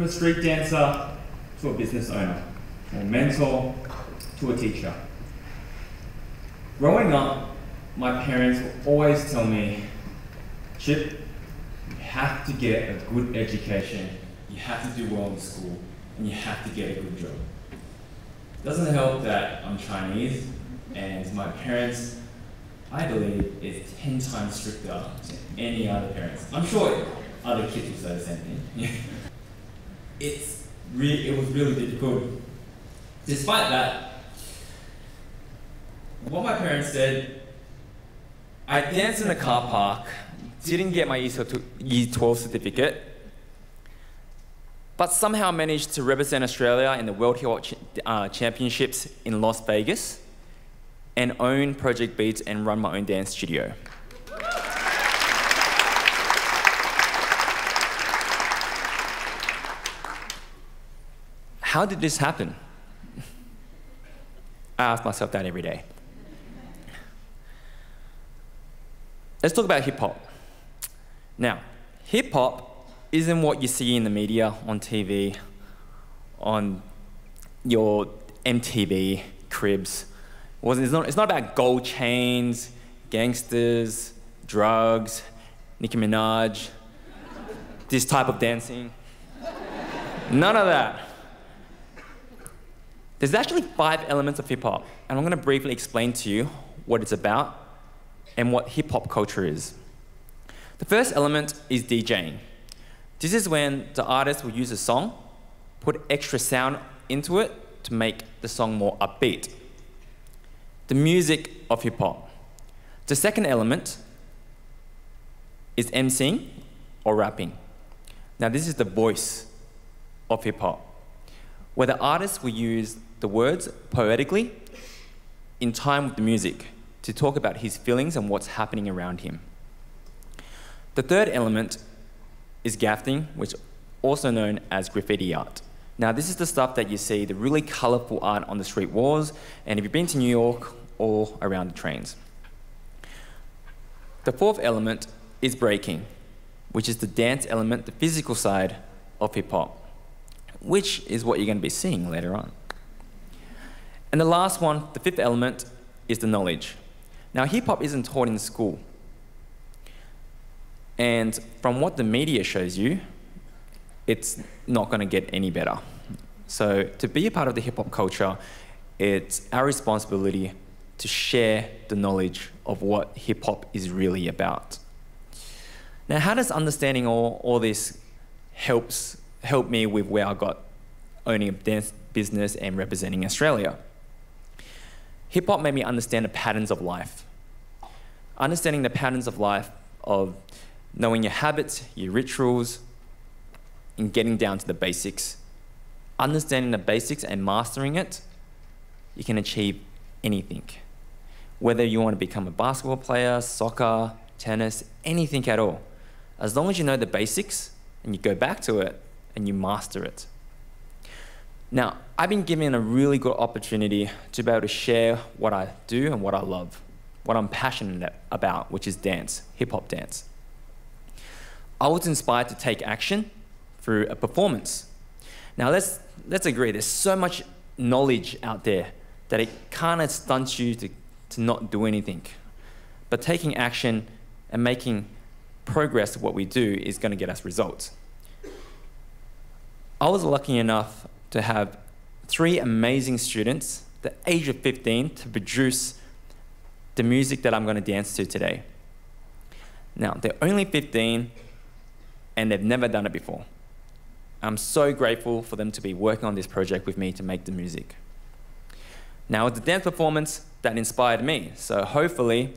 from a street dancer to a business owner, or mentor to a teacher. Growing up, my parents would always tell me, Chip, you have to get a good education, you have to do well in school, and you have to get a good job. It doesn't help that I'm Chinese, and my parents, I believe, is 10 times stricter than any other parents. I'm sure other kids would say the same thing. It was really difficult. Despite that, what my parents said, I danced in a car park, didn't get my E12 certificate, but somehow managed to represent Australia in the World Hip Hop Championships in Las Vegas, and own Project Beats and run my own dance studio. How did this happen? I ask myself that every day. Let's talk about hip hop. Now, hip hop isn't what you see in the media, on TV, on your MTV cribs. It's not about gold chains, gangsters, drugs, Nicki Minaj, this type of dancing. None of that. There's actually 5 elements of hip hop, and I'm going to briefly explain to you what it's about and what hip hop culture is. The first element is DJing. This is when the artist will use a song, put extra sound into it to make the song more upbeat. The music of hip hop. The second element is emceeing or rapping. Now this is the voice of hip hop, where the artist will use the words poetically in time with the music to talk about his feelings and what's happening around him. The third element is grafting, which is also known as graffiti art. Now this is the stuff that you see, the really colorful art on the street walls, and if you've been to New York, all around the trains. The fourth element is breaking, which is the dance element, the physical side of hip hop, which is what you're going to be seeing later on. And the last one, the fifth element, is the knowledge. Now hip hop isn't taught in school. And from what the media shows you, it's not going to get any better. So to be a part of the hip hop culture, it's our responsibility to share the knowledge of what hip hop is really about. Now, how does understanding all this help me with where I got owning a dance business and representing Australia? Hip hop made me understand the patterns of life. Understanding the patterns of life, of knowing your habits, your rituals, and getting down to the basics. Understanding the basics and mastering it, you can achieve anything. Whether you want to become a basketball player, soccer, tennis, anything at all. As long as you know the basics and you go back to it and you master it. Now, I've been given a really good opportunity to be able to share what I do and what I love, what I'm passionate about, which is dance, hip hop dance. I was inspired to take action through a performance. Now let's agree, there's so much knowledge out there that it kind of stunts you to not do anything. But taking action and making progress to what we do is going to get us results. I was lucky enough to have 3 amazing students, the age of 15, to produce the music that I'm going to dance to today. Now, they're only 15 and they've never done it before. I'm so grateful for them to be working on this project with me to make the music. Now it's a dance performance that inspired me, so hopefully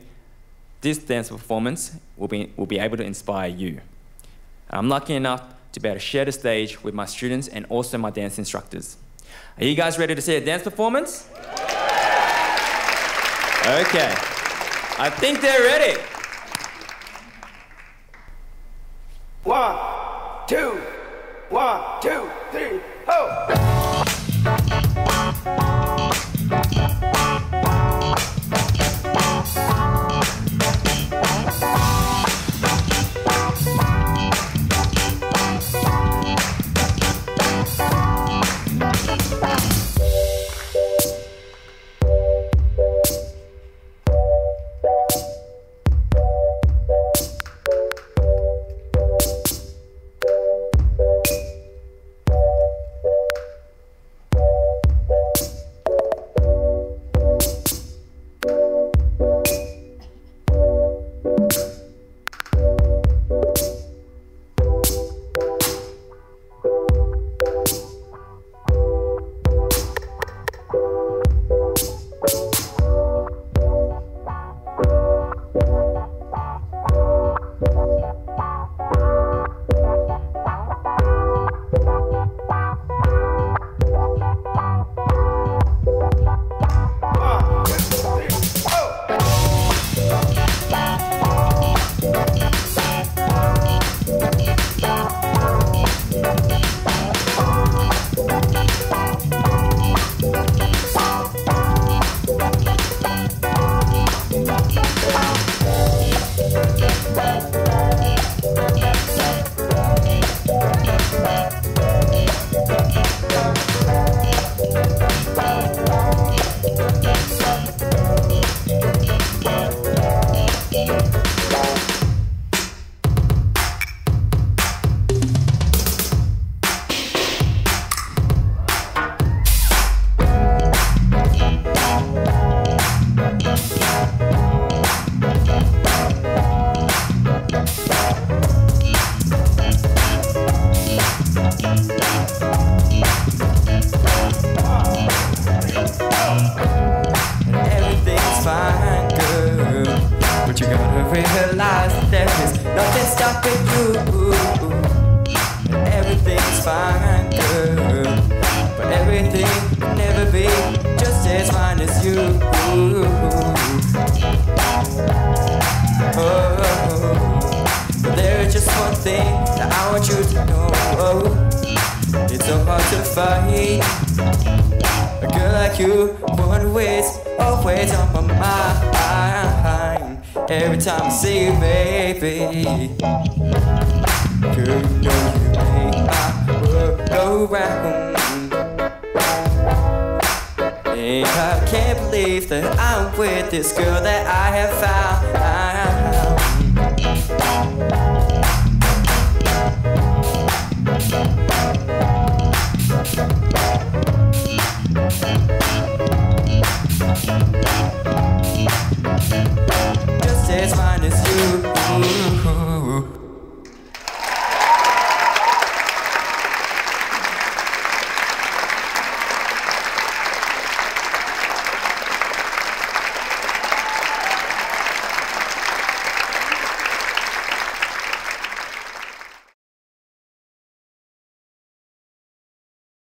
this dance performance will be able to inspire you. I'm lucky enough to be able to share the stage with my students and also my dance instructors. Are you guys ready to see a dance performance? Okay, I think they're ready. 1, 2. 1, 2, 3, ho! realize there is nothing stopping you. Everything's fine, girl, but everything will never be just as fine as you. Oh, but there is just one thing that I want you to know. It's so hard to find a girl like you, always on my mind. Every time I see you, baby, girl, you know you make my world go round. And I can't believe that I'm with this girl that I have found.